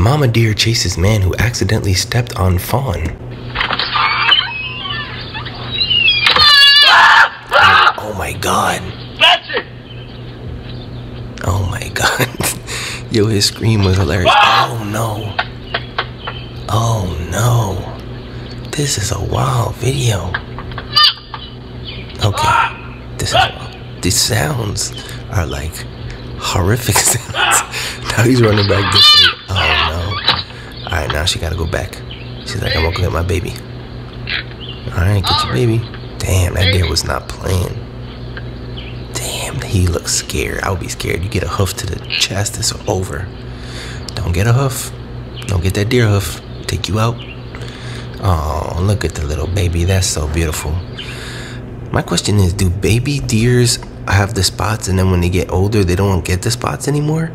Mama deer chases man who accidentally stepped on fawn. Oh my god. That's it. Oh my god. Yo, his scream was hilarious. Oh no. Oh no. This is a wild video. Okay. This is wild. These sounds are like horrific sounds. Now he's running back this way. Oh no. Alright, now she gotta go back. She's like, I'm gonna go get my baby. Alright, get your baby. Damn, that deer was not playing. Damn, he looks scared. I would be scared. You get a hoof to the chest, it's over. Don't get a hoof. Don't get that deer hoof. Take you out. Oh, look at the little baby. That's so beautiful. My question is, do baby deers have the spots and then when they get older, they don't get the spots anymore?